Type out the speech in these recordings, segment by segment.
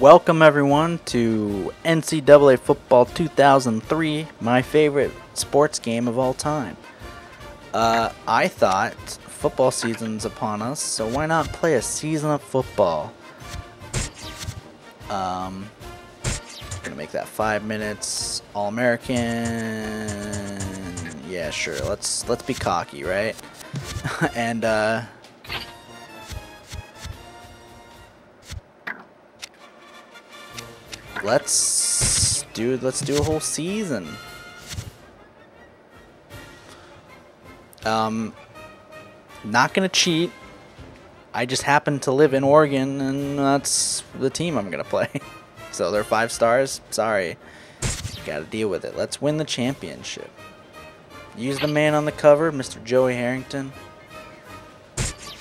Welcome everyone to NCAA Football 2003, my favorite sports game of all time. I thought football season's upon us, so why not play a season of football? Gonna make that 5 minutes. All-American. Yeah, sure. Let's be cocky, right? And let's do a whole season. Not gonna cheat. I just happen to live in Oregon, and that's the team I'm gonna play. So they're 5 stars. Sorry, gotta deal with it. Let's win the championship. Use the man on the cover, Mr. Joey Harrington.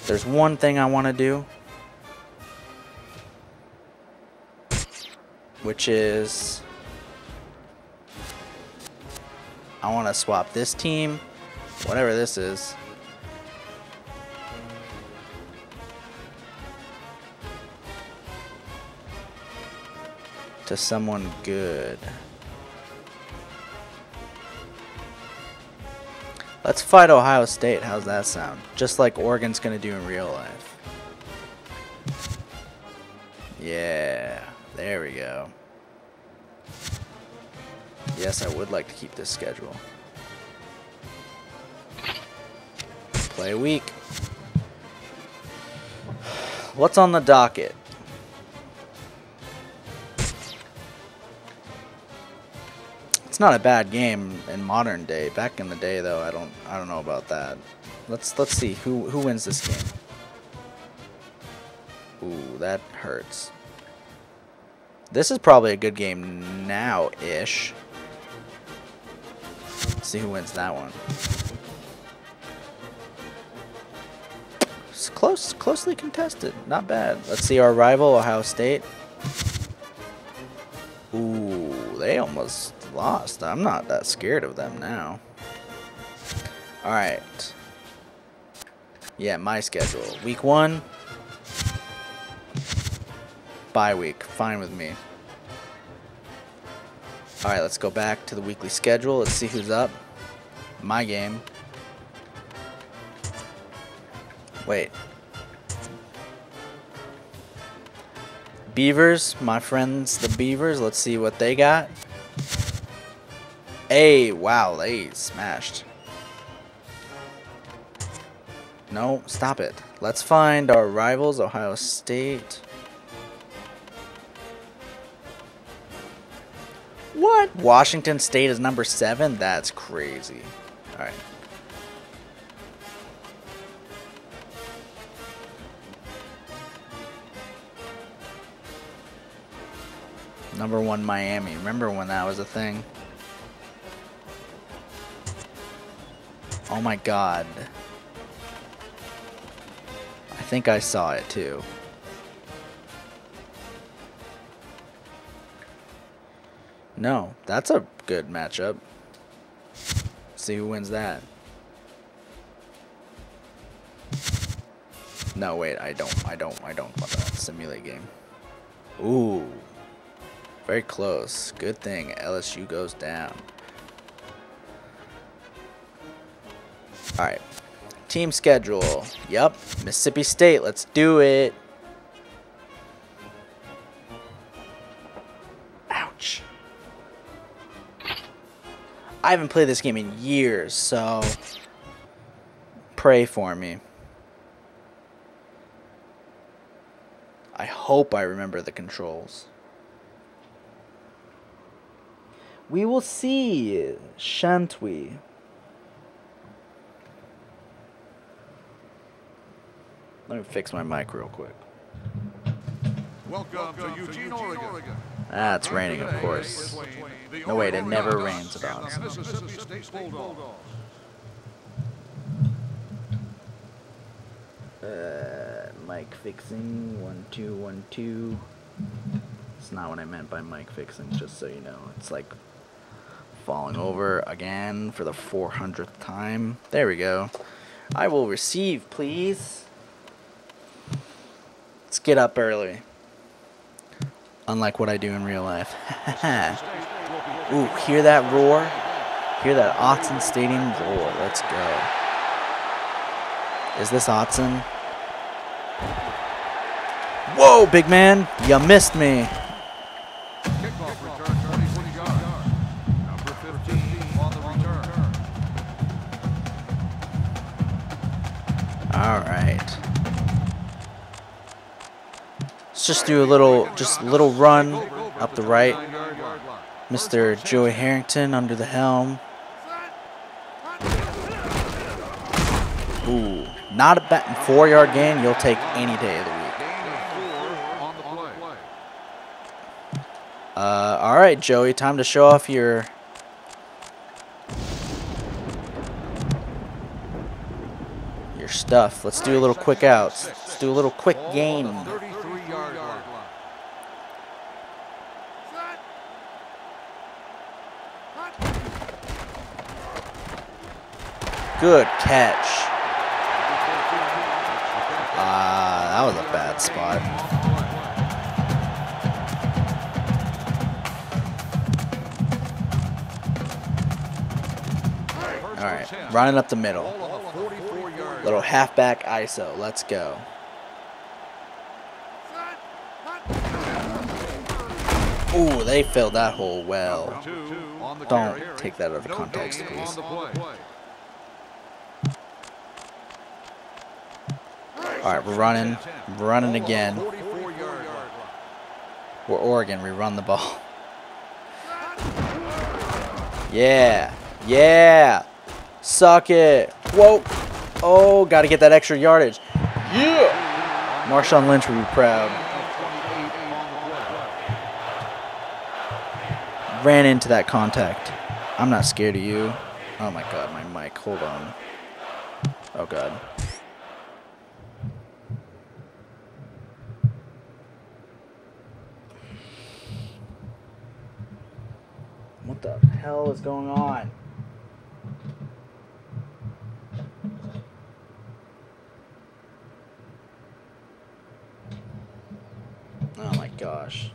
There's one thing I want to do, which is I want to swap this team, whatever this is. To someone good. Let's fight Ohio State. How's that sound? Just like Oregon's gonna do in real life. Yeah. There we go. Yes, I would like to keep this schedule. Play a week. What's on the docket? It's not a bad game in modern day. Back in the day, though, I don't know about that. Let's see who wins this game. Ooh, that hurts. This is probably a good game now-ish. Let's see who wins that one. It's closely contested. Not bad. Let's see our rival, Ohio State. Ooh, they almost lost. I'm not that scared of them now. Alright. Yeah, my schedule. Week 1. Bye week, fine with me. Alright, let's go back to the weekly schedule. Let's see who's up. My game. Wait. Beavers, my friends, the Beavers. Let's see what they got. Hey, wow, they smashed. No, stop it. Let's find our rivals, Ohio State. What? Washington State is number 7? That's crazy. All right. Number 1 Miami. Remember when that was a thing? Oh my god. I think I saw it too. No, that's a good matchup. See who wins that. No, wait, I don't want that simulate game. Ooh. Very close. Good thing LSU goes down. Alright. Team schedule. Yep. Mississippi State. Let's do it. Ouch. I haven't played this game in years, so pray for me. I hope I remember the controls. We will see, shan't we? Let me fix my mic real quick. Welcome to Eugene, Oregon. Ah, it's raining, of course. No, wait, it never rains about us. Mic fixing, 1, 2, 1, 2. It's not what I meant by mic fixing, just so you know. It's like falling over again for the 400th time. There we go. I will receive, please. Let's get up early. unlike what I do in real life. Ooh, hear that roar? Hear that Autzen Stadium roar. Let's go. Is this Autzen? Whoa, big man. You missed me. Kickoff return, 36 yards. Number 15 on the return. All right. Let's just do a little run up the right. Mr. Joey Harrington under the helm. Ooh, not a bad 4-yard gain. You'll take any day of the week. All right, Joey, time to show off your stuff. Let's do a little quick out. Let's do a little quick gain. Good catch. Ah, that was a bad spot. All right, running up the middle. Little halfback ISO. Let's go. Ooh, they filled that hole well. Don't take that out of context, please. All right, we're running. We're running again. We're Oregon. We run the ball. Yeah. Yeah. Suck it. Whoa. Oh, got to get that extra yardage. Yeah. Marshawn Lynch will be proud. Ran into that contact. I'm not scared of you. Oh, my God, my mic. Hold on. Oh, God. What the hell is going on? Oh my gosh.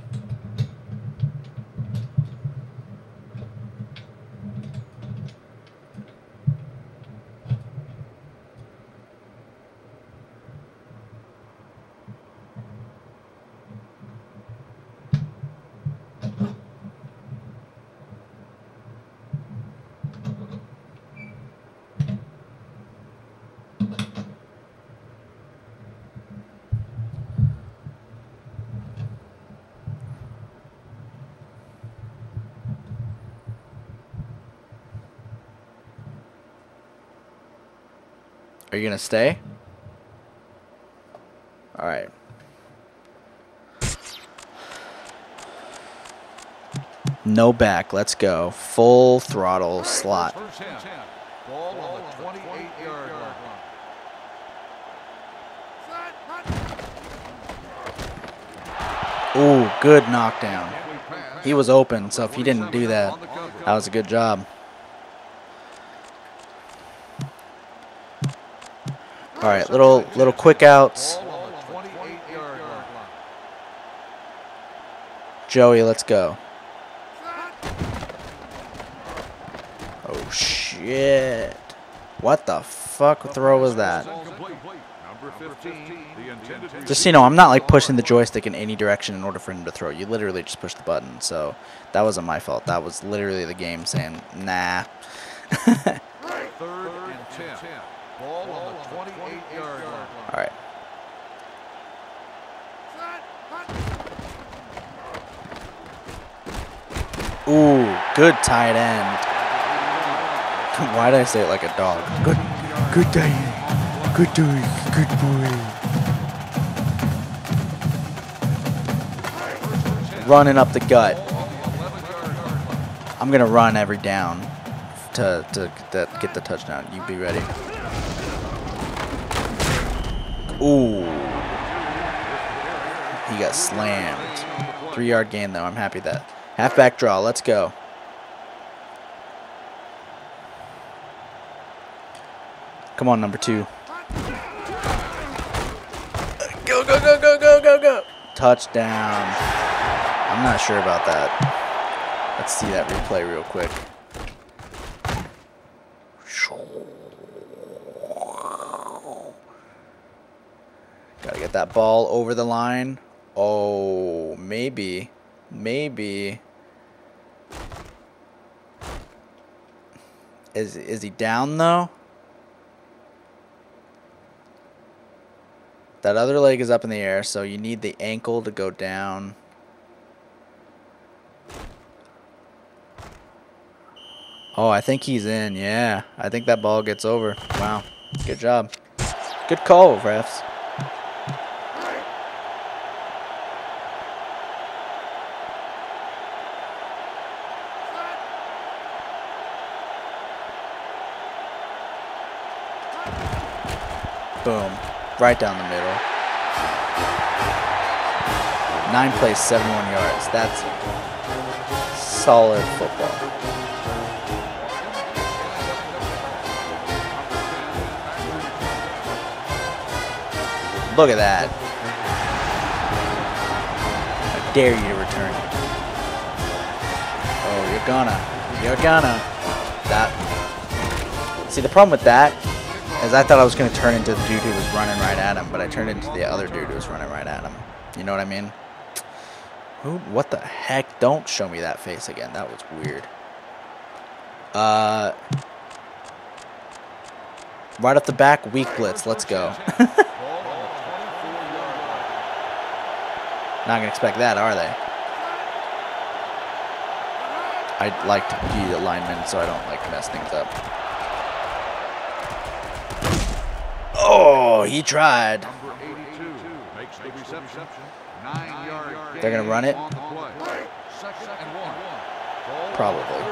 Are you going to stay? All right. No back. Let's go. Full throttle slot. Ooh, good knockdown. He was open, so if he didn't do that, that was a good job. All right, little quick outs. Joey, let's go. Oh shit! What the fuck throw was that? Just so you know, I'm not like pushing the joystick in any direction in order for him to throw. You literally just push the button. So that wasn't my fault. That was literally the game saying, nah. All right. Ooh, good tight end. Why did I say it like a dog? Good tight end. Good boy. Good boy. Running up the gut. I'm gonna run every down to get the touchdown. You be ready. Ooh. He got slammed. 3-yard gain, though. I'm happy that. Halfback draw. Let's go. Come on, number 2. Go, go, go, go, go, go, go. Touchdown. I'm not sure about that. Let's see that replay real quick. Gotta get that ball over the line. Oh, maybe. Maybe. Is he down though? That other leg is up in the air, so you need the ankle to go down. Oh, I think he's in. Yeah, I think that ball gets over. Wow, good job. Good call, refs. Boom. Right down the middle. 9 plays, 71 yards. That's solid football. Look at that. I dare you to return it. Oh, you're gonna. You're gonna. That. See, the problem with that is I thought I was going to turn into the dude who was running right at him, but I turned into the other dude who was running right at him. You know what I mean? Who? What the heck? Don't show me that face again. That was weird. Right off the back, weak blitz. Let's go. Not going to expect that, are they? I'd like to be a lineman so I don't like mess things up. Oh, he tried. Makes the reception. 9 yard. They're going to run it? Probably.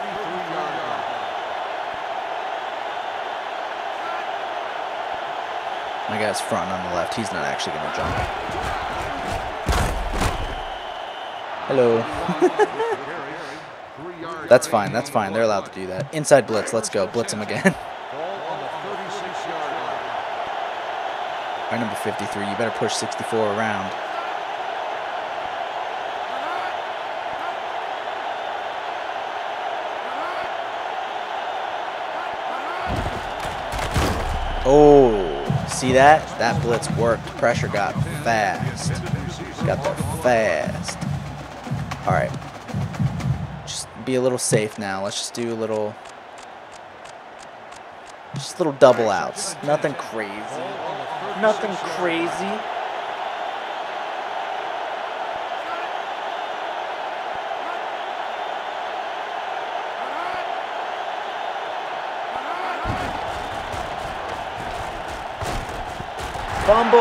My guy's front on the left. He's not actually going to jump. Hello. That's fine. That's fine. They're allowed to do that. Inside blitz. Let's go. Blitz him again. Our number 53, you better push 64 around. Oh, see that? That blitz worked. Pressure got fast. Got there fast. All right. Just be a little safe now. Let's just do a little... Just little double outs. Nothing crazy. Nothing crazy. Fumble.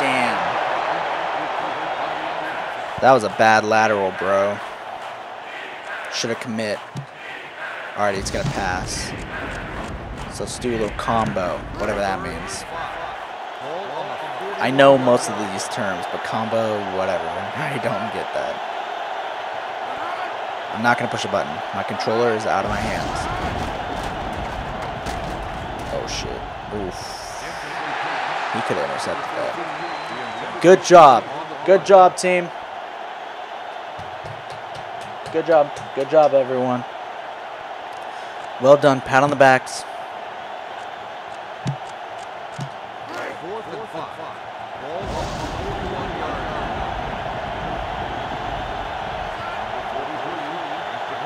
Damn. That was a bad lateral, bro. Should have commit. All right, he's going to pass. So let's do a little combo, whatever that means. I know most of these terms, but combo, whatever. I don't get that. I'm not going to push a button. My controller is out of my hands. Oh, shit. Oof. He could have intercepted that. Good job. Good job, team. Good job. Good job, everyone. Well done. Pat on the backs.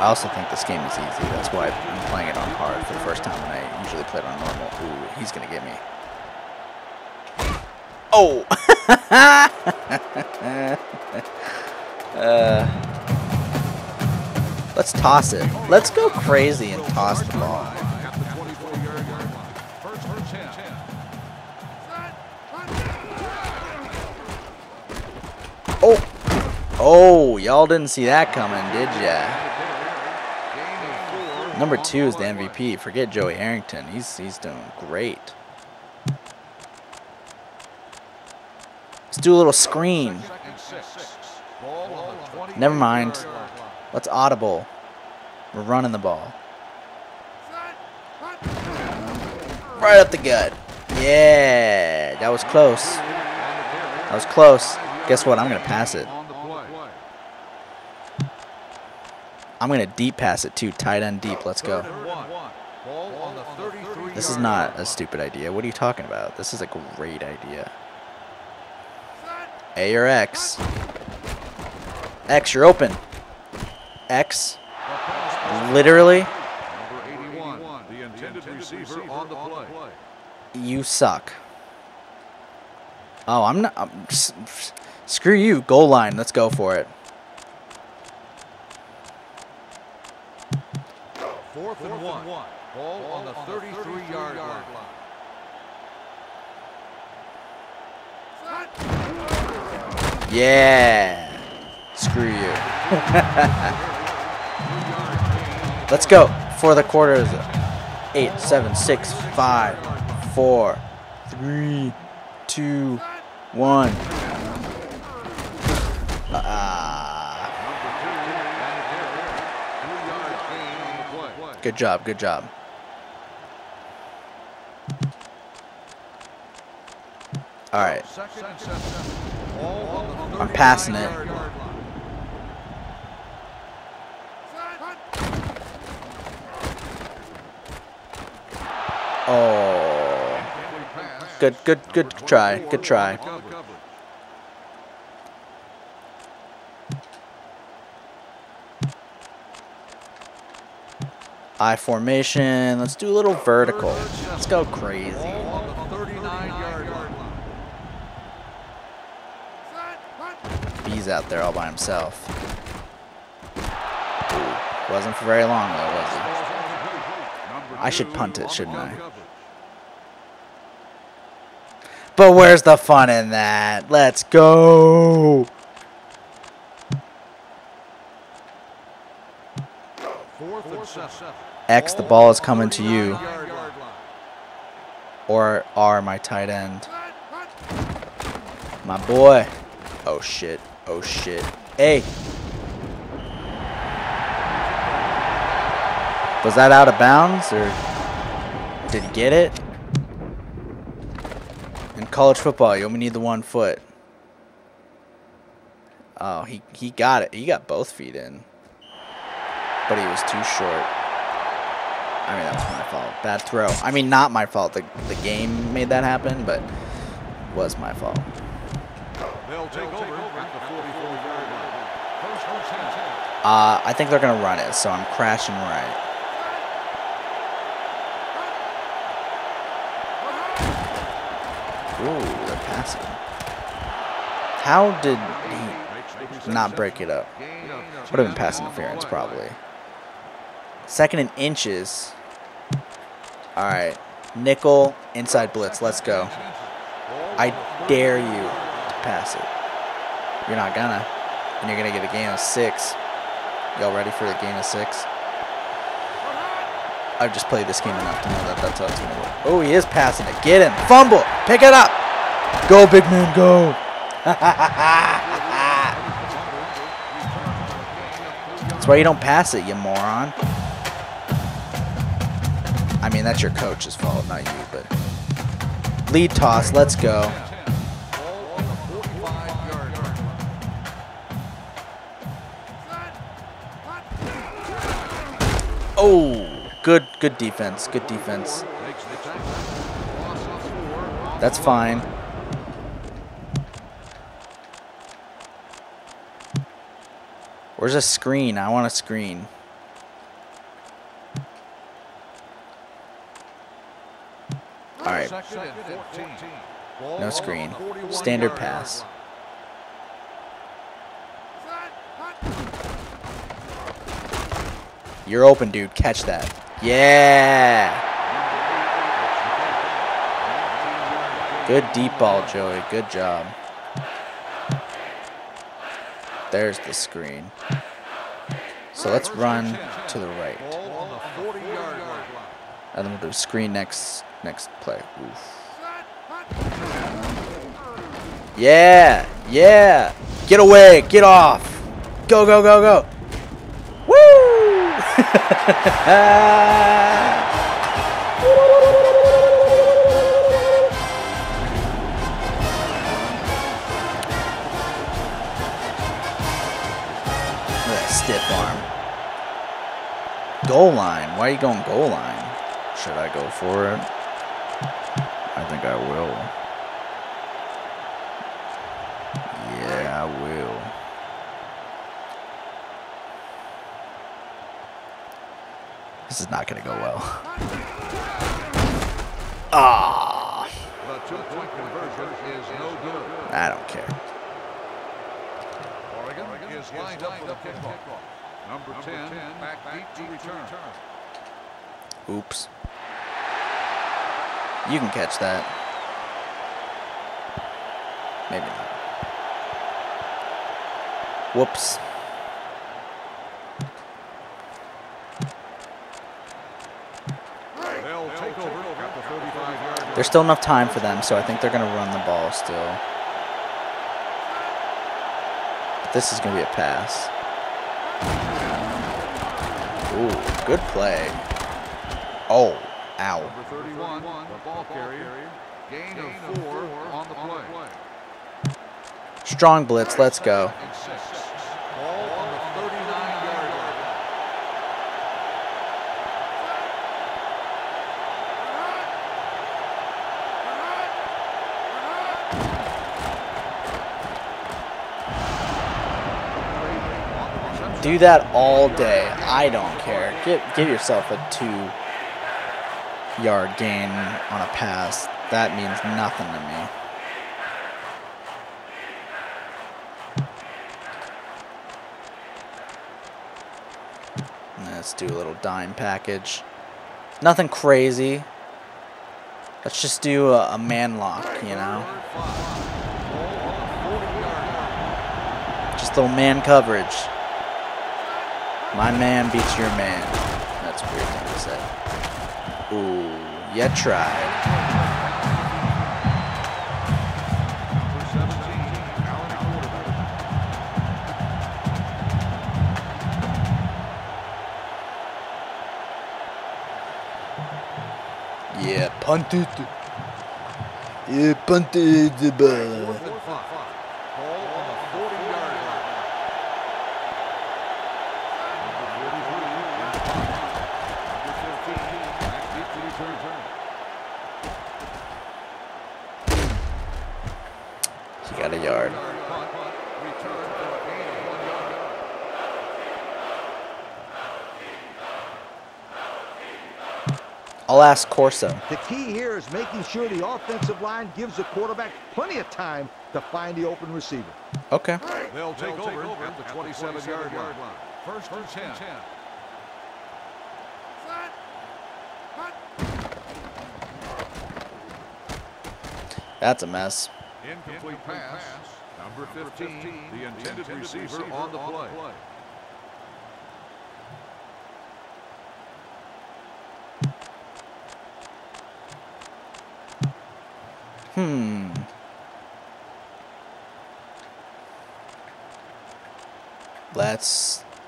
I also think this game is easy. That's why I'm playing it on hard for the first time when I usually play it on normal. Ooh, he's going to get me. Oh! Let's toss it. Let's go crazy and toss the ball. Oh! Oh, y'all didn't see that coming, did ya? Number 2 is the MVP. Forget Joey Harrington. He's doing great. Let's do a little screen. Never mind. Let's audible. We're running the ball. Right up the gut. Yeah, that was close. That was close. Guess what? I'm going to pass it. I'm going to deep pass it too. Tight end deep. Let's go. This is not a stupid idea. What are you talking about? This is a great idea. A or X? X, you're open. X. Literally. You suck. Oh, I'm not. Screw you. Goal line. Let's go for it. Fourth and one. Ball on the 33-yard line. Yeah. Screw you. Let's go. For the quarter is 8, 7, 6, 5, 4, 3, 2, 1. Good job, good job. All right. I'm passing it. Oh. Good try. Good try. I formation. Let's do a little vertical. Let's go crazy. B's out there all by himself. Ooh, wasn't for very long though, was it? I should punt it, shouldn't I? But where's the fun in that? Let's go. X, the ball is coming to you. Or R, my tight end. My boy. Oh, shit. Oh, shit. Hey. Was that out of bounds? Or did he get it? In college football, you only need the 1 foot. Oh, he got it. He got both feet in. But he was too short. I mean, that was my fault. Bad throw. I mean, not my fault. The game made that happen, but it was my fault. They'll take over at the 44-yard line. I think they're going to run it, so I'm crashing right. Ooh, they're passing. How did he not break it up? Would have been pass interference, probably. Second and inches. All right. Nickel, inside blitz. Let's go. I dare you to pass it. You're not gonna. And you're gonna get a gain of 6. Y'all ready for the gain of 6? I've just played this game enough to know that that's how it's gonna work. Oh, he is passing it. Get him. Fumble. Pick it up. Go, big man, go. That's why you don't pass it, you moron. I mean, that's your coach's fault, not you, but lead toss, let's go. Oh, good defense, good defense. That's fine. Where's a screen? I want a screen. All right. No screen. Standard pass. You're open, dude. Catch that. Yeah. Good deep ball, Joey. Good job. There's the screen. So let's run to the right. And then we'll do screen next play. Oof. Yeah, yeah. Get away, get off. Go, go, go, go. Woo! Stiff arm. Goal line. Why are you going goal line? Should I go for it? I think I will. Yeah, I will. This is not going to go well. Ah! The two-point conversion is no good. I don't care. Oregon is lined up for the kickoff. Number 10 back deep to return. Oops. You can catch that. Maybe not. Whoops. There's still enough time for them, so I think they're going to run the ball still. But this is going to be a pass. Ooh, good play. Oh. Ow. Number 31, the ball carrier. Gain of 4 on the play. Strong blitz, let's go. Ball on the 39-yard line. Do that all day. I don't care. Give yourself a 2-yard gain on a pass. That means nothing to me. Let's do a little dime package. Nothing crazy. Let's just do a man lock, you know. Just little man coverage. My man beats your man. That's a weird thing to say. Ooh, yeah, tried. Yeah, punted. Yeah, punted the ball. I'll ask Corso. The key here is making sure the offensive line gives the quarterback plenty of time to find the open receiver. Okay. They'll take over at the 27-yard line. First and 10. That's a mess. Incomplete pass. Number 15, the intended receiver on the play.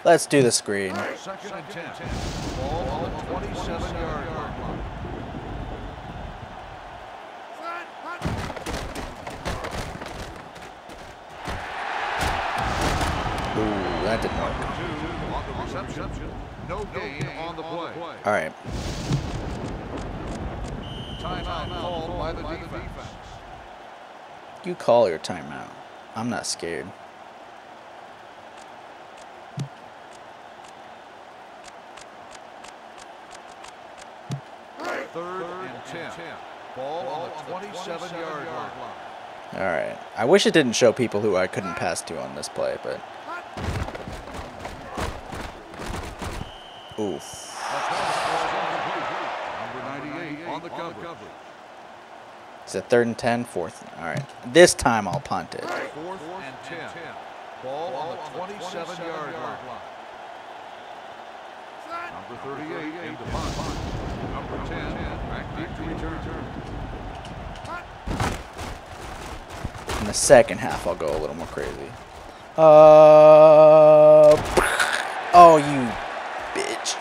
Let's do the screen. Second and 10. Ball on the 27-yard line. Ooh, that didn't work. No gain on the play. All right. Timeout called by the defense. You call your timeout. I'm not scared. Third and 10. Ball on the 27-yard line. All right. I wish it didn't show people who I couldn't pass to on this play, but. Oof. It's a 3rd and 10, 4th. All right. This time I'll punt it. 4th and 10. Ball on the 27-yard line. Number 38 in the punt. Number 10 back deep to return. In the second half, I'll go a little more crazy. Oh, you bitch.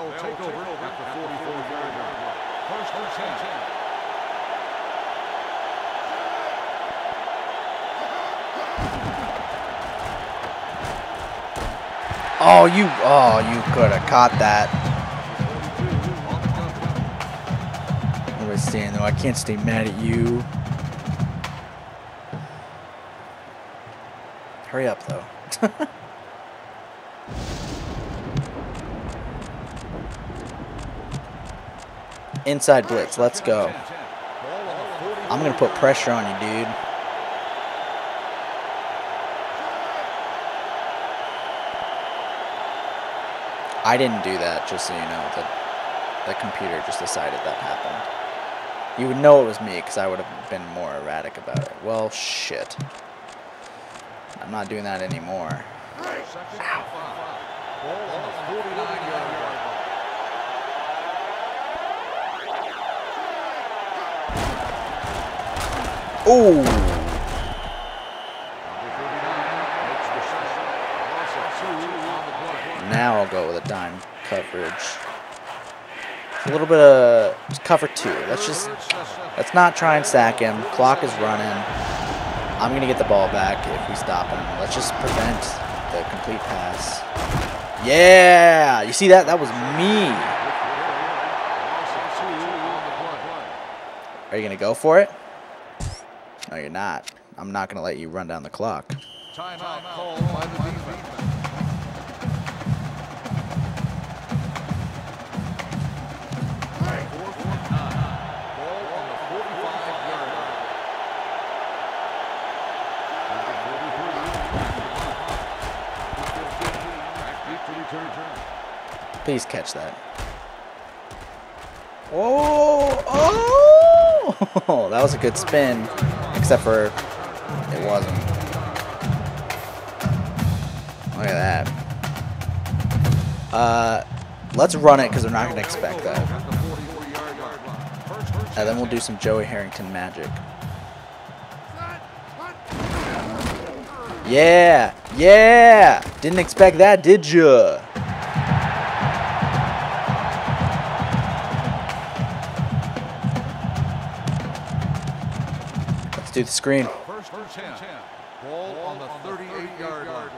They'll take over at the 44-yard line. First and 10. Oh, you could have caught that. What was saying though? I can't stay mad at you. Hurry up though. Inside blitz. Let's go. I'm gonna put pressure on you, dude. I didn't do that, just so you know. The computer just decided that happened. You would know it was me, because I would have been more erratic about it. Well, shit. I'm not doing that anymore. Ow. Ooh. Now I'll go with a dime coverage. A little bit of cover two. Let's not try and sack him. Clock is running. I'm gonna get the ball back if we stop him. Let's just prevent the complete pass. Yeah, you see that? That was me. Are you gonna go for it? No, you're not. I'm not gonna let you run down the clock. Timeout call by the defense. Please catch that. Oh, oh! That was a good spin, except for it wasn't. Look at that. Let's run it because they're not going to expect that. And then we'll do some Joey Harrington magic. Yeah, yeah! Didn't expect that, did ya? Do the screen. First and 10. Ball on the 38-yard line.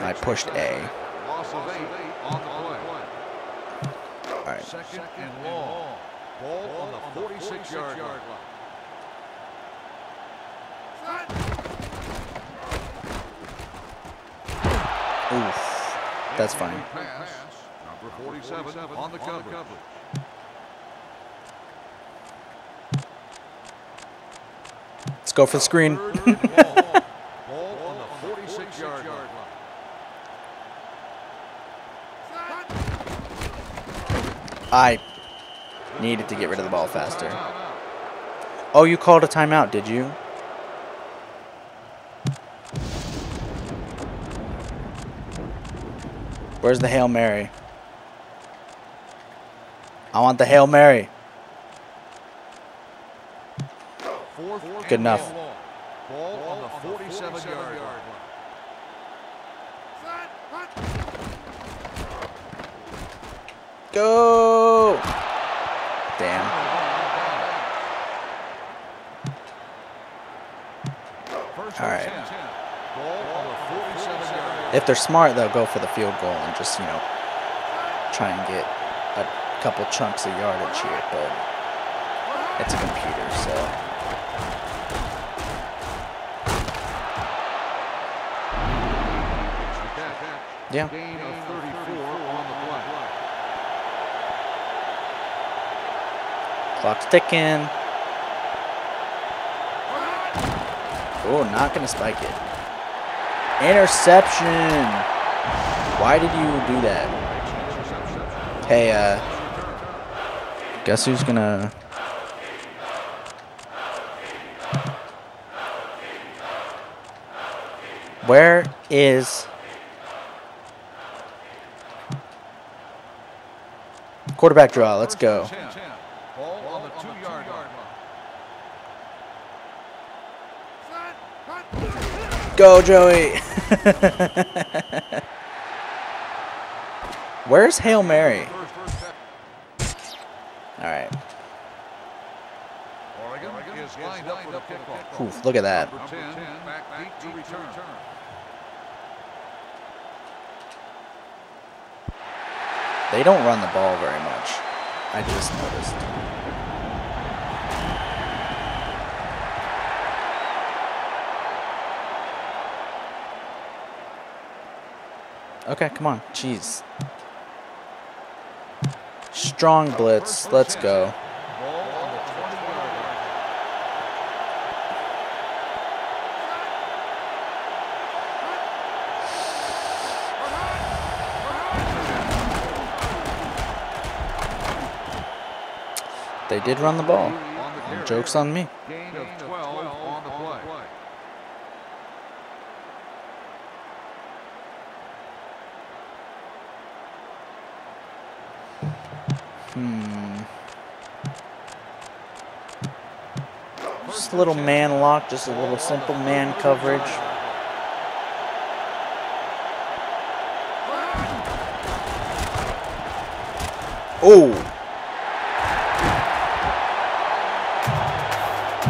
I pushed A. Loss of 8 on the play. All right. Second and long. Ball on the 46-yard line. Oof. That's fine. Pass, number 47 on the coverage. Let's go for the screen. Ball on the 46-yard line. I needed to get rid of the ball faster. Oh, you called a timeout, did you? Where's the Hail Mary? I want the Hail Mary. Good enough. Ball on the 47-yard line. Go! Damn. All right. If they're smart, they'll go for the field goal and just, you know, try and get a couple chunks of yardage here, but it's a computer, so. Yeah. Gain of 34 on the play. Clock's ticking. Oh, not going to spike it. Interception. Why did you do that? Hey, guess who's gonna... Where is... Quarterback draw, let's go. Go, Joey. Where's Hail Mary? All right. Oof, look at that. They don't run the ball very much. I just noticed. Okay, come on. Jeez. Strong blitz. Let's go. They did run the ball. Joke's on me. Gain of 12 on the play. Just a little man lock, just a little simple man coverage. Oh!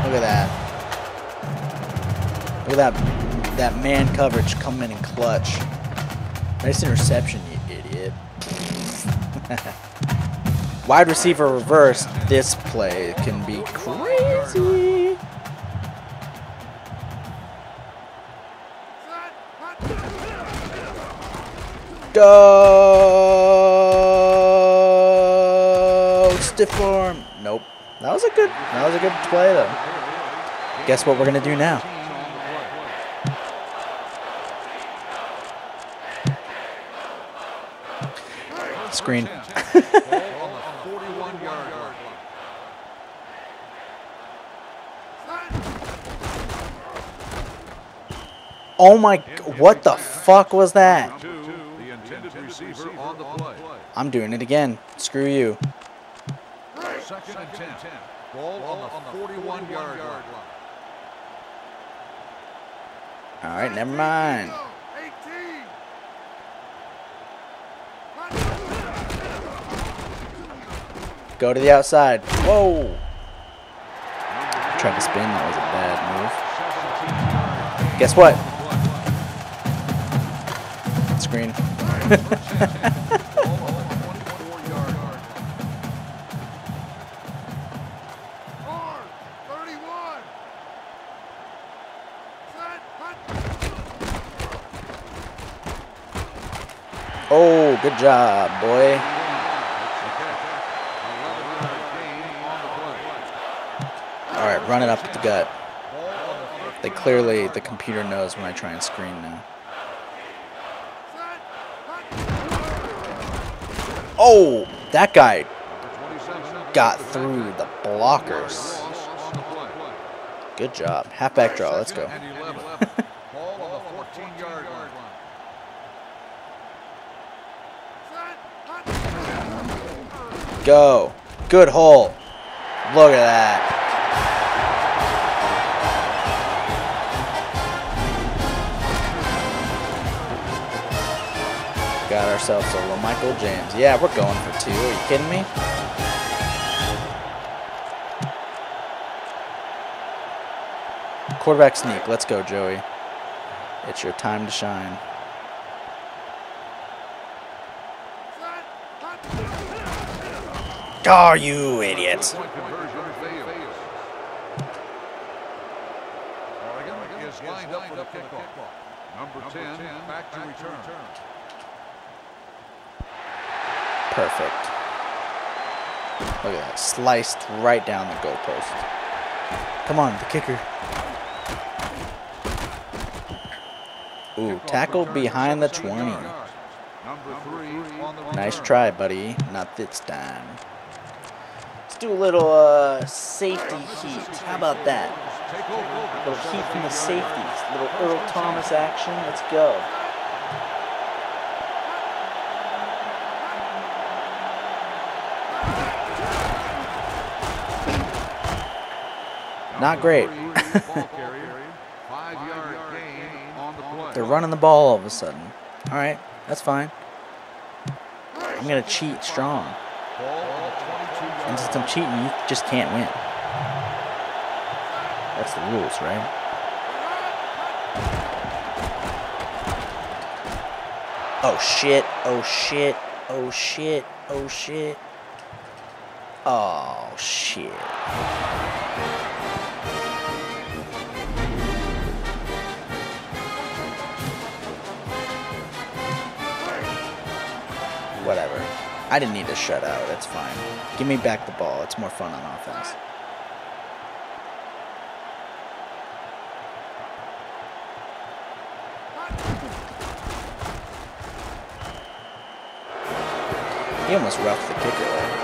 Look at that. Look at that man coverage coming in clutch. Nice interception, you idiot. Wide receiver reverse, this play can be crazy. Go! Stiff arm. Nope. That was a good play though. Guess what we're gonna do now? Screen. Oh my, what the fuck was that? I'm doing it again. Screw you. Alright, never mind. Go to the outside. Whoa! Tried to spin, that was a bad move. Guess what? Screen. Oh, good job, boy. All right, run it up the gut. They clearly, the computer knows when I try and screen now. Oh, that guy got through the blockers. Good job. Halfback draw. Let's go. Go. Good hole. Look at that. Got ourselves a little Michael James. Yeah, we're going for two. Are you kidding me? Quarterback sneak. Let's go, Joey. It's your time to shine. Oh, you idiots. Perfect. Look at that. Sliced right down the goalpost. Come on, the kicker. Ooh, tackled behind the 20. Nice try, buddy. Not this time. Let's do a little safety heat. How about that? A little heat from the safeties. A little Earl Thomas action. Let's go. Not great. They're running the ball all of a sudden. All right, that's fine. I'm going to cheat strong. And since I'm cheating, you just can't win. That's the rules, right? Oh, shit. Oh, shit. Oh, shit. Oh, shit. Oh, shit. Whatever. I didn't need to shut out. That's fine. Give me back the ball. It's more fun on offense. He almost roughed the kicker there.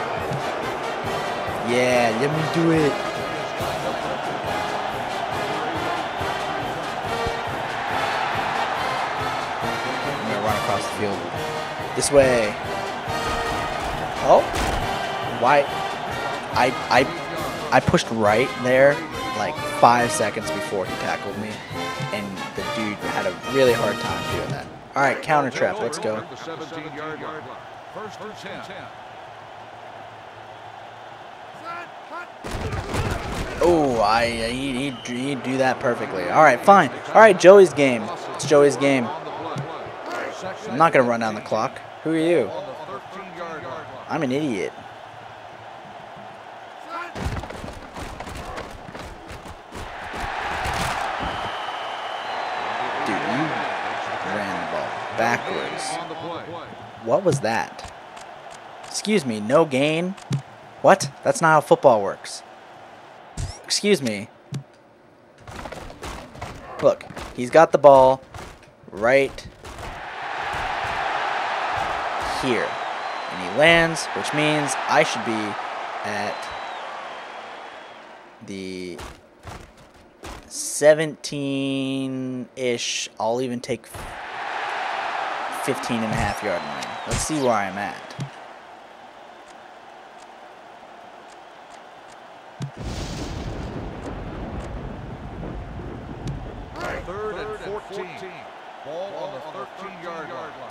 Yeah, let me do it. I'm going to run across the field. This way. Oh. Why? I pushed right there like 5 seconds before he tackled me. And the dude had a really hard time doing that. All right, counter trap. Let's go. First and 10. Oh, he'd do that perfectly. All right, fine. All right, Joey's game. It's Joey's game. I'm not going to run down the clock. Who are you? I'm an idiot. Dude, you ran the ball backwards. What was that? Excuse me, no gain? What? That's not how football works. Excuse me. Look, he's got the ball right here. And he lands, which means I should be at the 17-ish. I'll even take 15.5 yard line. Let's see where I'm at.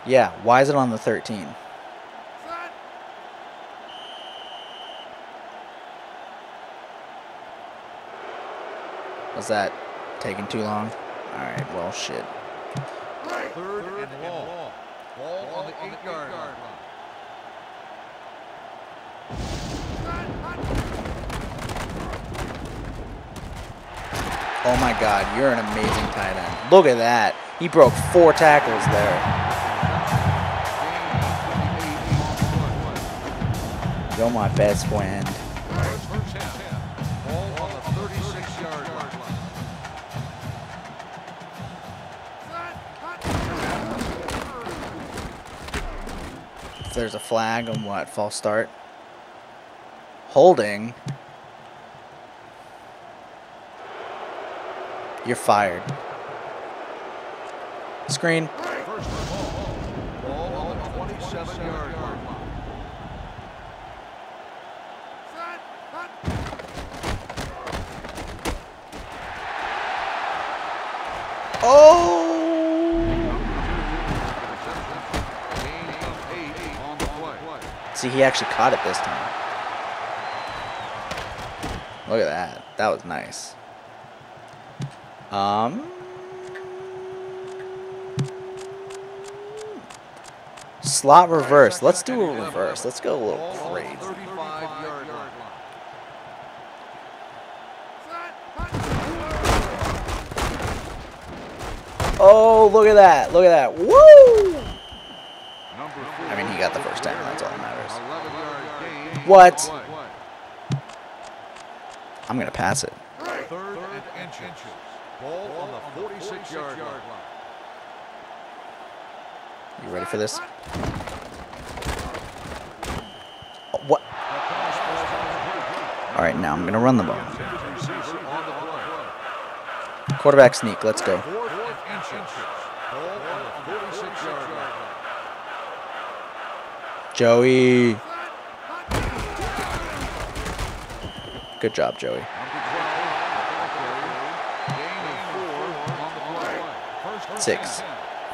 Yeah, why is it on the 13? Was that taking too long? Alright, well, shit. Third and long. Ball on the 8-yard line. Oh my god, you're an amazing tight end. Look at that. He broke 4 tackles there. You're my best friend. If there's a flag on what? False start? Holding? You're fired. Screen. See, he actually caught it this time. Look at that. That was nice. Slot reverse. Let's do a reverse. Let's go a little crazy. Oh, look at that. Look at that. Woo! I mean, he got the first down. That's all that matters. What? I'm going to pass it. Third and inches. Ball on the 46-yard line. You ready for this? Oh, what? All right, now I'm going to run the ball. Quarterback sneak. Let's go. Joey. Good job, Joey. 6,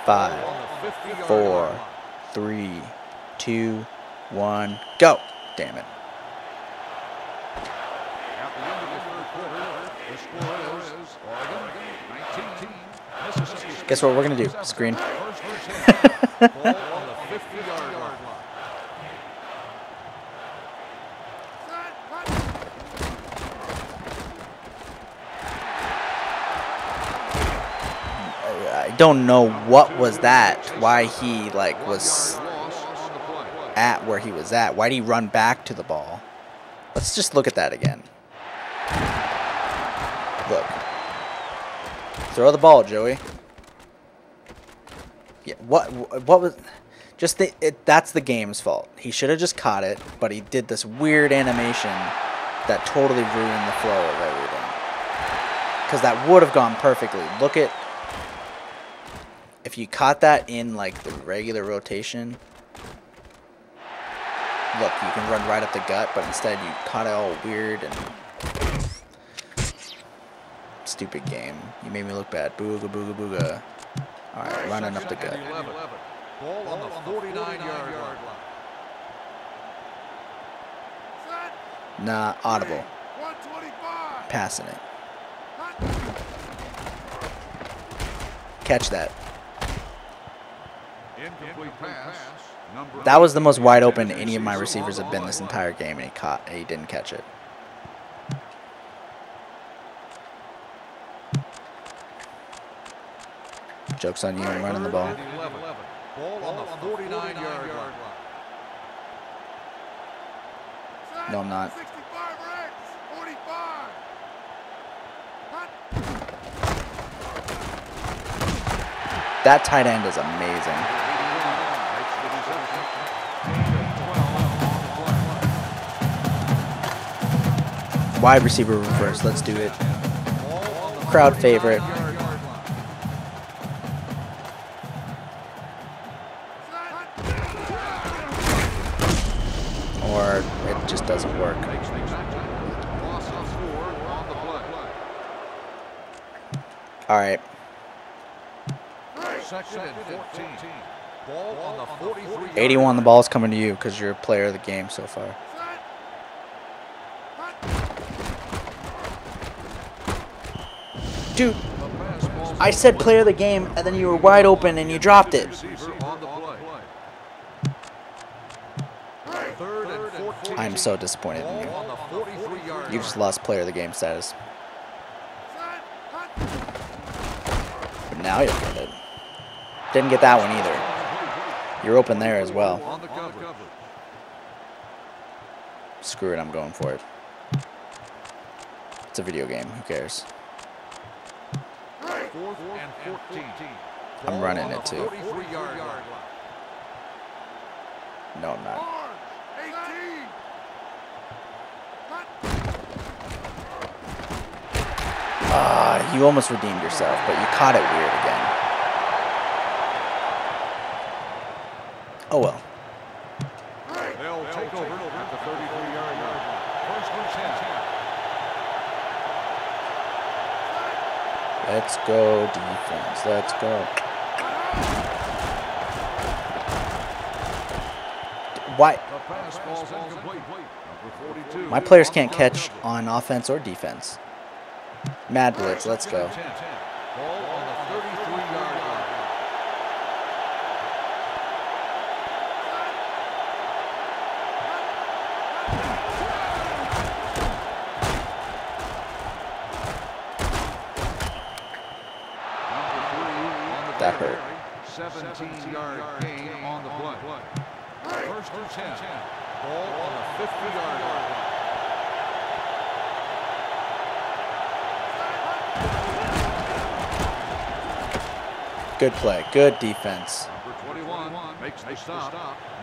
5, 4, 3, 2, 1, go. Damn it. At the end of the third quarter, the score is Oregon 19-10, Mississippi State. Guess what we're going to do? Screen. I don't know what was that, why he like was at where he was at. Why did he run back to the ball? Let's just look at that again. Look. Throw the ball, Joey. Yeah, what was just the that's the game's fault. He should have just caught it, but he did this weird animation that totally ruined the flow of everything. Cuz that would have gone perfectly. Look at if you caught that in like the regular rotation. Look, you can run right up the gut, but instead you caught it all weird and stupid game. You made me look bad. Booga booga booga. All right, running up the gut. Ball on the 49-yard line. Nah, audible. Passing it. Catch that. Incomplete pass. That was the most wide open any of my receivers have been this entire game, and he didn't catch it. Joke's on you, I'm running the ball. No, I'm not. That tight end is amazing. Wide receiver reverse. Let's do it. Crowd favorite. Or it just doesn't work. All right. Second and 15. 81, the ball's coming to you because you're a player of the game so far. Dude, I said player of the game, and then you were wide open and you dropped it. I'm so disappointed in you. You just lost player of the game status. But now you'll get it. Didn't get that one either. You're open there as well. Screw it, I'm going for it. It's a video game, who cares? I'm running it too. No, I'm not. You almost redeemed yourself, but you caught it weird again. Oh well. They'll take over at the 33-yard line. First and 10. Let's go, defense. Let's go. Why? My players can't catch on offense or defense. Mad blitz. Let's go. That hurt. 17-yard gain on the play. First and 10. Ball on the 50-yard line. Good play. Good defense. Number 21 makes the stop.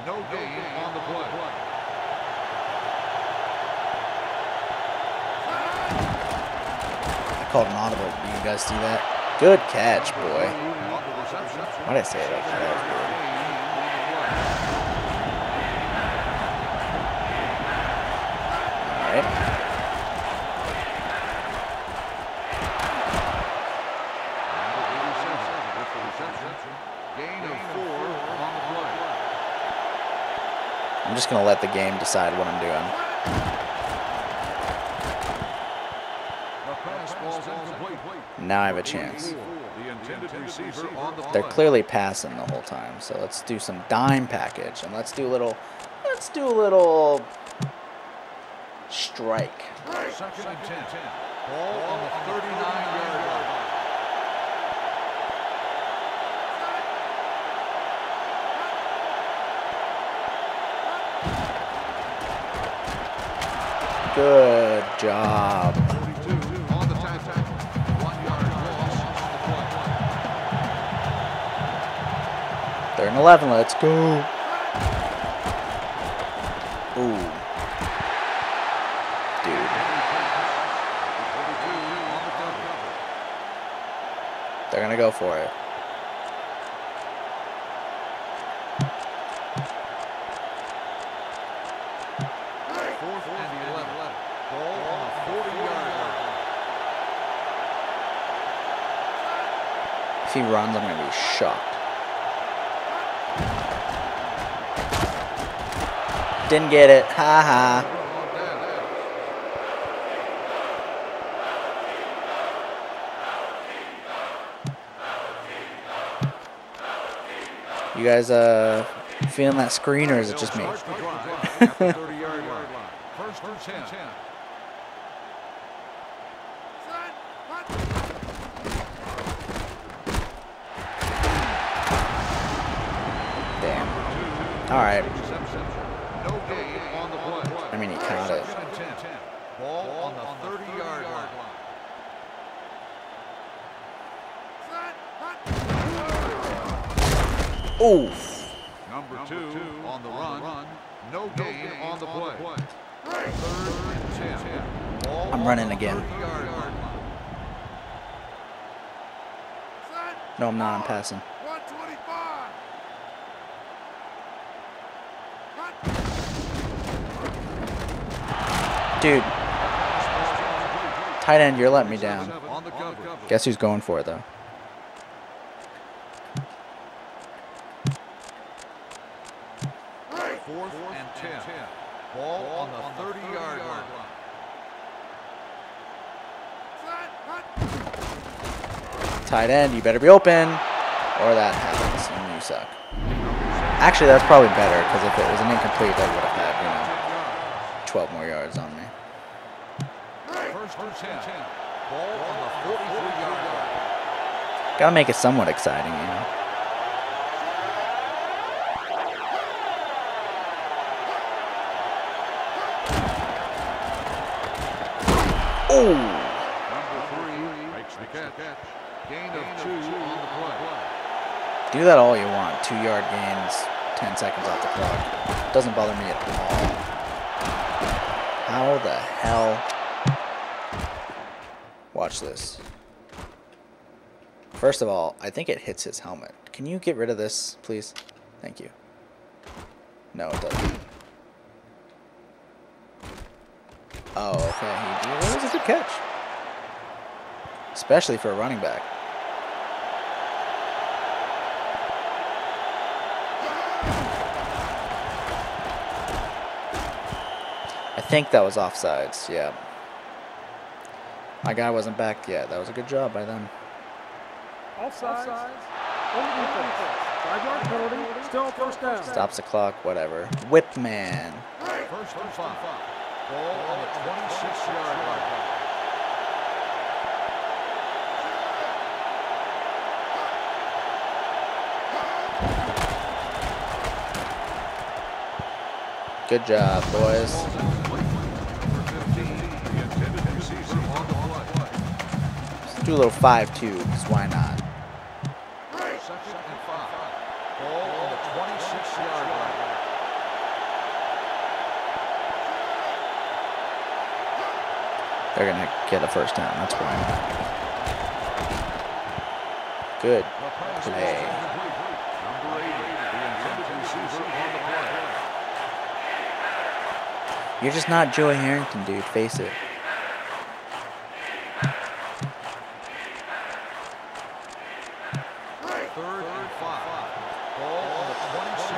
No gain on the play. I called an audible. You guys see that? Good catch, boy. Why did I say it like that? All right. going to let the game decide what I'm doing. Now I have a chance. They're clearly passing the whole time, so let's do some dime package and let's do a little strike. Second and 10. Ball on the 39-yard line. Good job. Third and 11, let's go. Ooh. Dude. They're gonna go for it. If he runs, I'm gonna be shocked. Didn't get it. Ha ha. You guys feeling that screen, or is it just me? All right. I mean, he caught it. Ball on the 30-yard line. Oof. Number two on the run. No gain on the play. I'm running again. No, I'm not. I'm passing. Dude, tight end, you're letting me down. Guess who's going for it, though? Fourth and 10. Ball on the 30-yard line. Tight end, you better be open, or that happens and you suck. Actually, that's probably better, because if it was an incomplete, I would have had, 12 more yards on me. Gotta make it somewhat exciting, you know. Oh! Number 3 makes the catch. Gain of 2 on the play. Do that all you want. 2-yard gains, 10 seconds off the clock. Doesn't bother me at all. How the hell? Watch this. First of all, I think it hits his helmet. Can you get rid of this, please? Thank you. No, it doesn't. Oh, okay. That was a good catch. Especially for a running back. I think that was offsides, yeah. My guy wasn't back yet. That was a good job by them. Offsides. Stops the clock, whatever. Whip man. First and 5. Ball on the 26-yard line. Good job, boys. Do a little 5-2, because why not? Second and 5. Ball on the 26-yard line. They're going to get a first down. That's why. Good play. You're just not Joey Harrington, dude. Face it.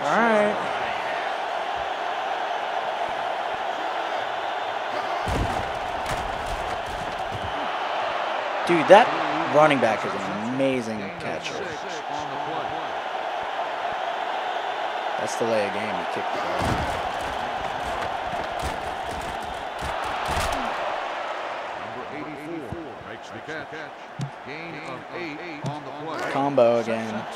All right. Dude, that running back is an amazing catcher. That's the lay of game. He kicked the ball. Combo again. Wow.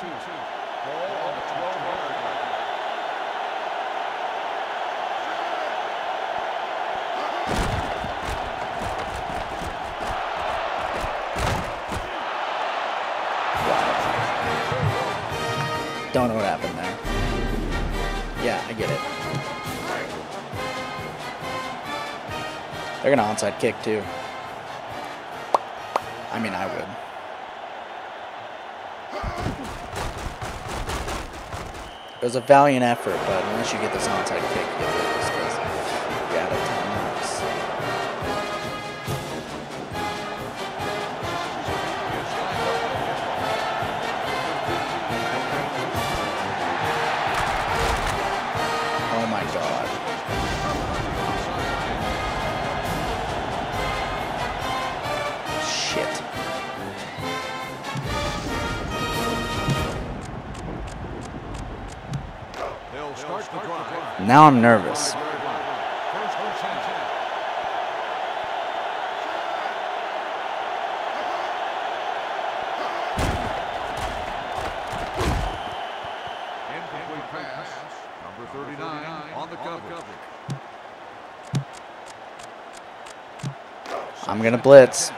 Don't know what happened there. Yeah, I get it. They're gonna onside kick too. I mean, I would. It was a valiant effort, but unless you get this onside kick, you got it. Oh my God. Shit. Now I'm nervous. Incomplete pass. Number 39 on the cover. I'm gonna blitz.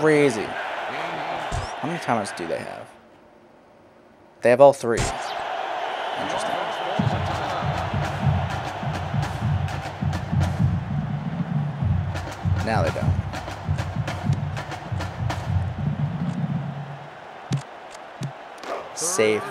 Crazy. How many timeouts do they have? They have all three. Interesting. Now they don't. Safe.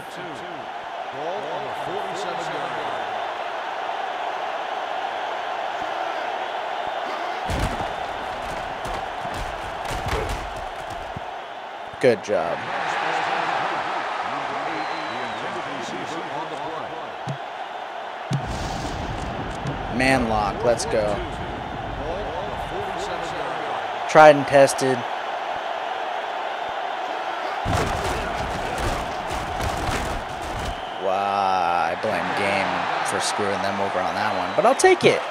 Good job. Man lock, let's go. Tried and tested. Wow, I blame game for screwing them over on that one, but I'll take it.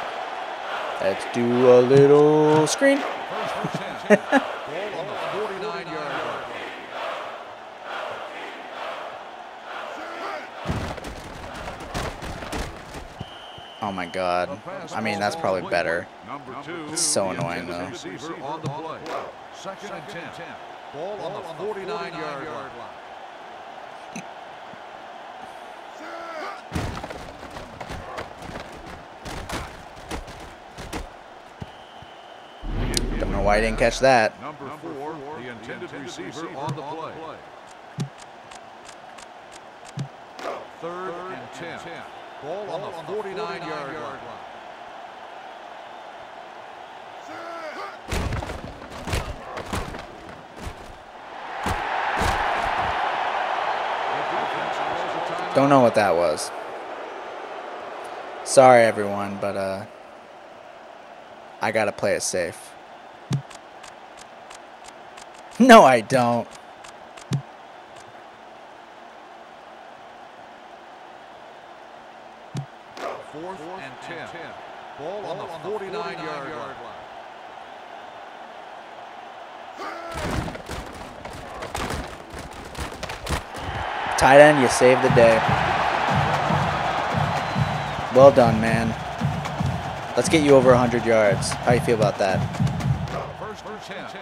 Let's do a little screen. Oh my God. I mean, that's probably better. It's so annoying, though. Don't know why I didn't catch that. Third and 10. Ball on the 49-yard line. Don't know what that was. Sorry, everyone, but I gotta play it safe. No, I don't. Tight end, you saved the day. Well done, man. Let's get you over 100 yards. How do you feel about that? First and 10.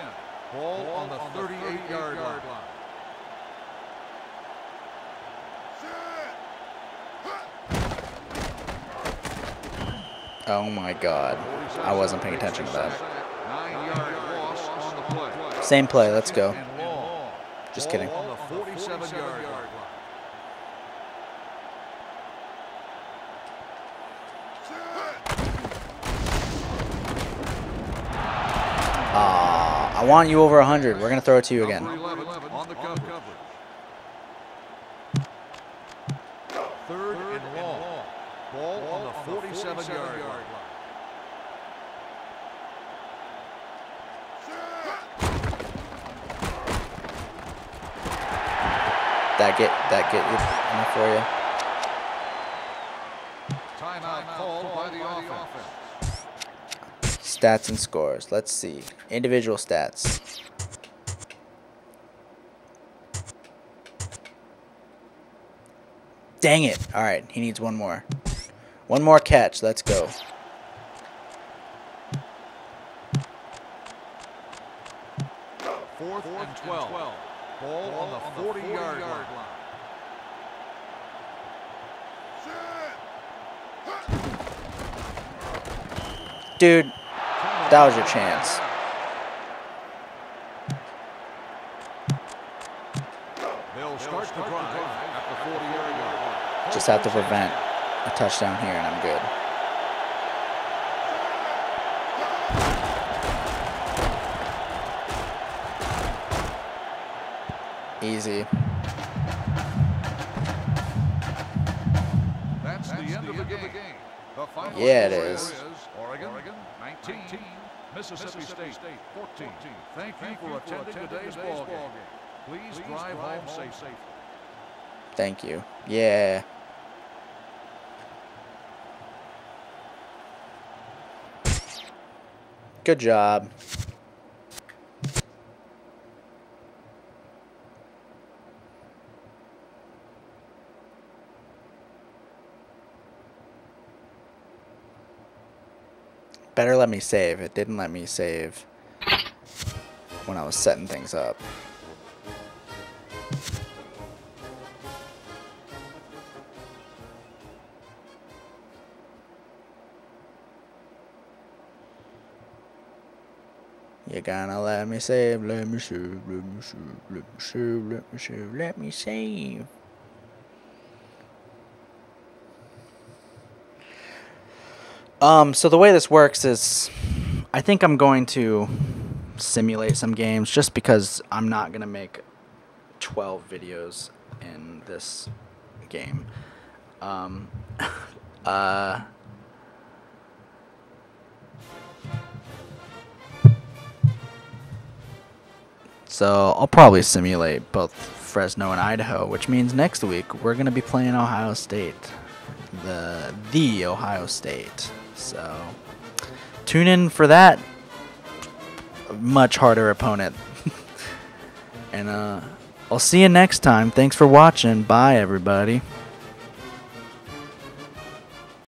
Ball on the 38-yard line. Oh my God. I wasn't paying attention to that. Same play, let's go. Just kidding. I want you over 100. We're going to throw it to you again. Third and long. Ball on the 47-yard line. That get enough for you. Timeout called by the offense. Stats and scores. Let's see. Individual stats. Dang it. All right. He needs one more. One more catch. Let's go. Fourth and 12. Ball on the 40-yard line. Dude, that was your chance. Just have to prevent a touchdown here, and I'm good. Easy. That's the end of the game. The final yeah, it is. Oregon 19, Mississippi State 14. Thank you for attending today's ball game. Please drive home safely. Thank you. Yeah. Good job. Better let me save. It didn't let me save when I was setting things up. You're gonna let me save, let me save, let me save, let me save, let me save, let me save. So the way this works is I think I'm going to simulate some games just because I'm not going to make 12 videos in this game. So I'll probably simulate both Fresno and Idaho, which means next week we're going to be playing Ohio State. The Ohio State. So tune in for that much harder opponent. And I'll see you next time. Thanks for watching. Bye, everybody.